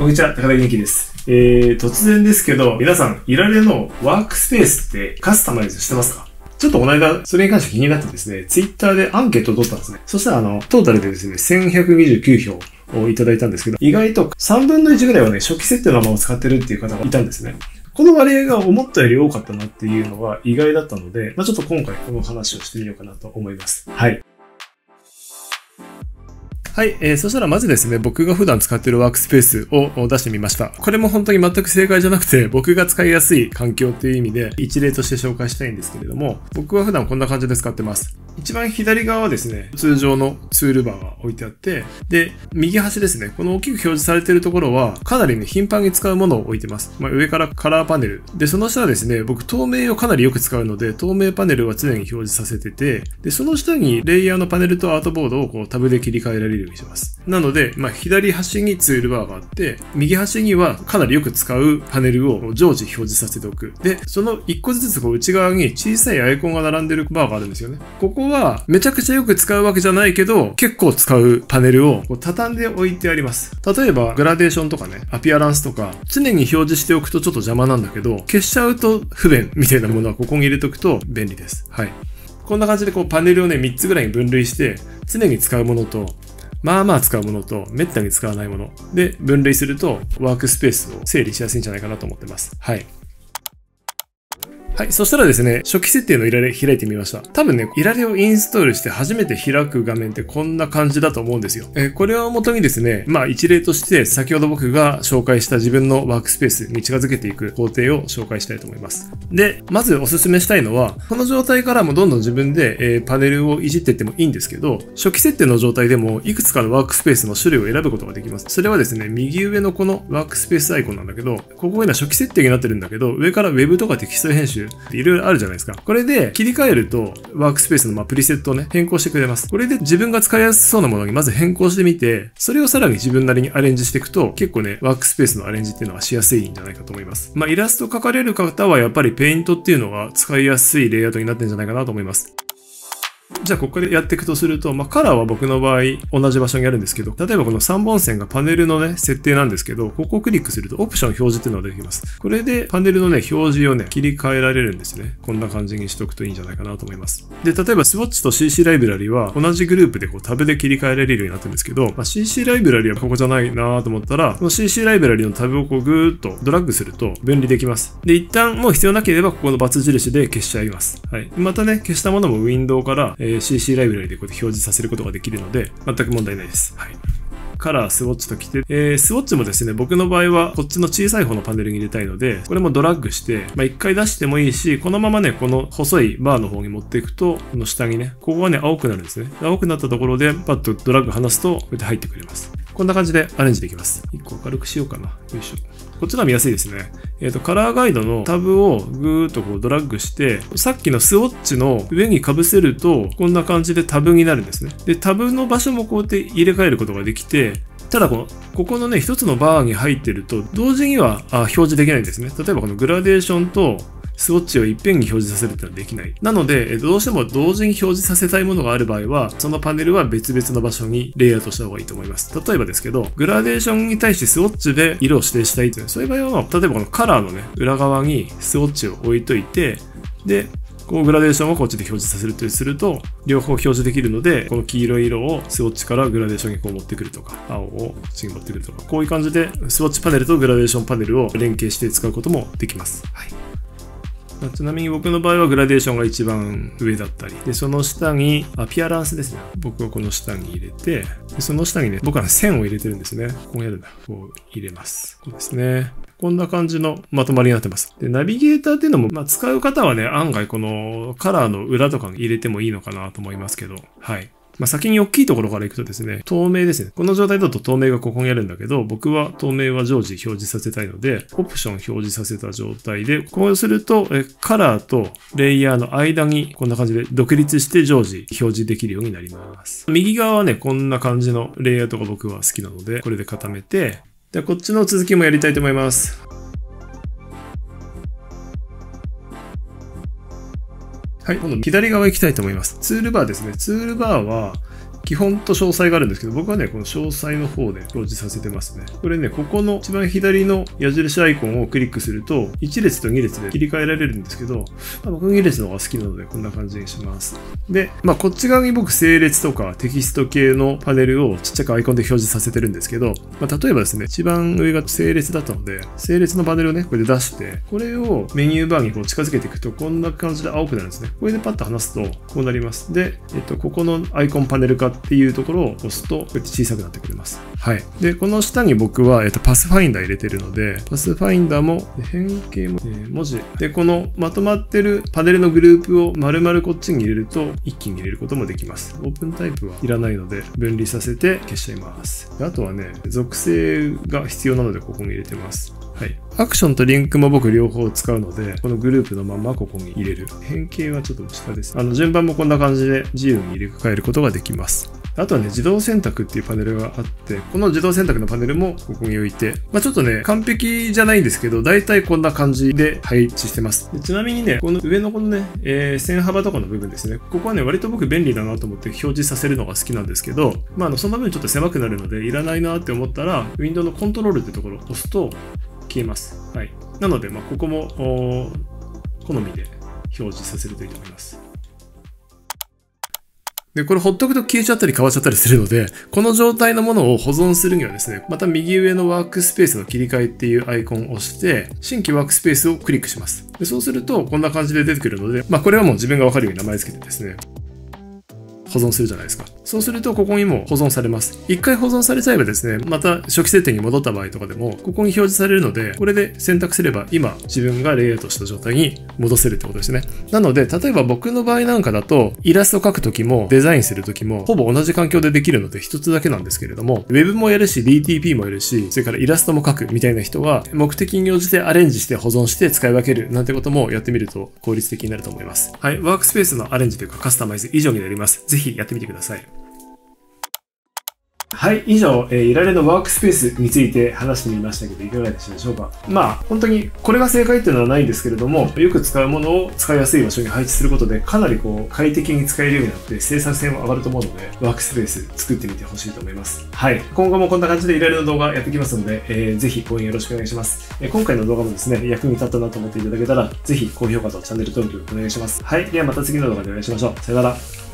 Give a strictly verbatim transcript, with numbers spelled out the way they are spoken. こんにちは、高田元気です。えー、突然ですけど、皆さん、いられのワークスペースってカスタマイズしてますか？ちょっとこの間、それに関して気になってですね、ツイッターでアンケートを取ったんですね。そしたら、あの、トータルでですね、せんひゃくにじゅうきゅう票をいただいたんですけど、意外とさんぶんのいちぐらいはね、初期設定のままを使ってるっていう方がいたんですね。この割合が思ったより多かったなっていうのは意外だったので、まあ、ちょっと今回この話をしてみようかなと思います。はい。はい、えー、そしたらまずですね、僕が普段使っているワークスペースを出してみました。これも本当に全く正解じゃなくて、僕が使いやすい環境という意味で一例として紹介したいんですけれども、僕は普段こんな感じで使ってます。一番左側はですね、通常のツールバーが置いてあって、で、右端ですね、この大きく表示されているところは、かなりね、頻繁に使うものを置いてます。まあ、上からカラーパネル。で、その下はですね、僕透明をかなりよく使うので、透明パネルは常に表示させてて、で、その下にレイヤーのパネルとアートボードをこうタブで切り替えられるようにします。なので、まあ、左端にツールバーがあって、右端にはかなりよく使うパネルを常時表示させておく。で、その一個ずつこう内側に小さいアイコンが並んでるバーがあるんですよね。ここはめちゃくちゃよく使うわけじゃないけど、結構使うパネルをこう畳んで置いてあります。例えば、グラデーションとかね、アピアランスとか、常に表示しておくとちょっと邪魔なんだけど、消しちゃうと不便みたいなものはここに入れておくと便利です。はい。こんな感じでこうパネルをね、みっつぐらいに分類して、常に使うものと、まあまあ使うものと、めったに使わないもので分類すると、ワークスペースを整理しやすいんじゃないかなと思ってます。はい。はい。そしたらですね、初期設定のいられ開いてみました。多分ね、いられをインストールして初めて開く画面ってこんな感じだと思うんですよ。えー、これを元にですね、まあ一例として先ほど僕が紹介した自分のワークスペースに近づけていく工程を紹介したいと思います。で、まずおすすめしたいのは、この状態からもどんどん自分で、えー、パネルをいじっていってもいいんですけど、初期設定の状態でもいくつかのワークスペースの種類を選ぶことができます。それはですね、右上のこのワークスペースアイコンなんだけど、ここ今初期設定になってるんだけど、上から Web とかテキスト編集、いろいろあるじゃないですか。これで切り替えるとワークスペースのまあプリセットをね、変更してくれます。これで自分が使いやすそうなものにまず変更してみて、それをさらに自分なりにアレンジしていくと結構ね、ワークスペースのアレンジっていうのはしやすいんじゃないかと思います。まあイラスト描かれる方はやっぱりペイントっていうのが使いやすいレイアウトになってるんじゃないかなと思います。じゃあ、ここでやっていくとすると、まあ、カラーは僕の場合、同じ場所にあるんですけど、例えばこのさんぼん線がパネルのね、設定なんですけど、ここをクリックするとオプション表示っていうのが出てきます。これで、パネルのね、表示をね、切り替えられるんですね。こんな感じにしておくといいんじゃないかなと思います。で、例えば、swatch と シーシー ライブラリは、同じグループでこう、タブで切り替えられるようになってるんですけど、まあ、シーシー ライブラリはここじゃないなと思ったら、この シーシー ライブラリのタブをこう、ぐーっとドラッグすると、分離できます。で、一旦もう必要なければ、ここの×印で消しちゃいます。はい。またね、消したものもウィンドウから、シーシー ライブラリでこうやって表示させることができるので全く問題ないです。はい、カラー、スウォッチときて、えー、スウォッチもですね、僕の場合はこっちの小さい方のパネルに入れたいので、これもドラッグして、まあ、いっかい出してもいいし、このままね、この細いバーの方に持っていくと、この下にね、ここがね、青くなるんですね。青くなったところで、パッとドラッグ離すと、こうやって入ってくれます。こんな感じでアレンジできます。いっこ明るくしようかな。よいしょ。こっちのは見やすいですね。えっと、カラーガイドのタブをぐーっとこうドラッグして、さっきのスウォッチの上に被せると、こんな感じでタブになるんですね。で、タブの場所もこうやって入れ替えることができて、ただこの、ここのね、一つのバーに入ってると、同時にはあ表示できないんですね。例えばこのグラデーションと、スウォッチをいっぺんに表示させるってのはできない。なので、どうしても同時に表示させたいものがある場合は、そのパネルは別々の場所にレイアウトした方がいいと思います。例えばですけど、グラデーションに対してスウォッチで色を指定したいという、そういう場合は、例えばこのカラーのね、裏側にスウォッチを置いといて、で、こうグラデーションをこっちで表示させるとすると、両方表示できるので、この黄色い色をスウォッチからグラデーションにこう持ってくるとか、青をこっちに持ってくるとか、こういう感じで、スウォッチパネルとグラデーションパネルを連携して使うこともできます。はい。ちなみに僕の場合はグラデーションが一番上だったり、で、その下に、アピアランスですね。僕はこの下に入れて、でその下にね、僕は線を入れてるんですね。こうやるんだ。こう入れます。こうですね。こんな感じのまとまりになってます。で、ナビゲーターっていうのも、まあ、使う方はね、案外このカラーの裏とかに入れてもいいのかなと思いますけど、はい。まあ、先に大きいところから行くとですね、透明ですね。この状態だと透明がここにあるんだけど、僕は透明は常時表示させたいので、オプション表示させた状態で、こうすると、えカラーとレイヤーの間にこんな感じで独立して常時表示できるようになります。右側はね、こんな感じのレイアウトが僕は好きなので、これで固めて、でこっちの続きもやりたいと思います。はい、今度左側行きたいと思います。ツールバーですね。ツールバーは、基本と詳細があるんですけど、僕はね、この詳細の方で表示させてますね。これね、ここの一番左の矢印アイコンをクリックすると、いち列とに列で切り替えられるんですけど、まあ、僕に列の方が好きなので、こんな感じにします。で、まあ、こっち側に僕、整列とかテキスト系のパネルをちっちゃくアイコンで表示させてるんですけど、まあ、例えばですね、一番上が整列だったので、整列のパネルをね、これで出して、これをメニューバーにこう近づけていくと、こんな感じで青くなるんですね。これでパッと離すと、こうなります。で、えっと、ここのアイコンパネル化っていうところを押すと、こうやって小さくなってくれます。はい。で、この下に僕は、えっと、パスファインダー入れてるので、パスファインダーも、変形も、えー、文字。で、このまとまってるパネルのグループを丸々こっちに入れると、一気に入れることもできます。オープンタイプはいらないので、分離させて消しちゃいます。で、あとはね、属性が必要なので、ここに入れてます。はい。アクションとリンクも僕両方使うので、このグループのままここに入れる。変形はちょっと下です。あの、順番もこんな感じで自由に入れ替えることができます。あとはね、自動選択っていうパネルがあって、この自動選択のパネルもここに置いて、まあちょっとね、完璧じゃないんですけど、だいたいこんな感じで配置してます。でちなみにね、この上のこのね、えー、線幅とかの部分ですね。ここはね、割と僕便利だなと思って表示させるのが好きなんですけど、まああの、その分ちょっと狭くなるので、いらないなって思ったら、ウィンドウのコントロールってところを押すと消えます。はい。なので、まあここも、好みで表示させるといいと思います。で、これほっとくと消えちゃったり変わっちゃったりするので、この状態のものを保存するにはですね、また右上のワークスペースの切り替えっていうアイコンを押して、新規ワークスペースをクリックします。で、そうするとこんな感じで出てくるので、まあこれはもう自分がわかるように名前付けてですね、保存するじゃないですか。そうすると、ここにも保存されます。一回保存されちゃえばですね、また初期設定に戻った場合とかでも、ここに表示されるので、これで選択すれば、今、自分がレイアウトした状態に戻せるってことですね。なので、例えば僕の場合なんかだと、イラスト描くときも、デザインするときも、ほぼ同じ環境でできるので、一つだけなんですけれども、Web もやるし、ディーティーピー もやるし、それからイラストも描くみたいな人は、目的に応じてアレンジして保存して使い分けるなんてこともやってみると効率的になると思います。はい、ワークスペースのアレンジというかカスタマイズ以上になります。ぜひやってみてください。はい、以上、えー、いられのワークスペースについて話してみましたけど、いかがでしたでしょうか。まあ、本当にこれが正解っていうのはないんですけれども、よく使うものを使いやすい場所に配置することで、かなりこう、快適に使えるようになって、生産性も上がると思うので、ワークスペース作ってみてほしいと思います。はい、今後もこんな感じでいられの動画やってきますので、えー、ぜひ応援よろしくお願いします。えー、今回の動画もですね、役に立ったなと思っていただけたら、ぜひ高評価とチャンネル登録お願いします。はい、ではまた次の動画でお会いしましょう。さよなら。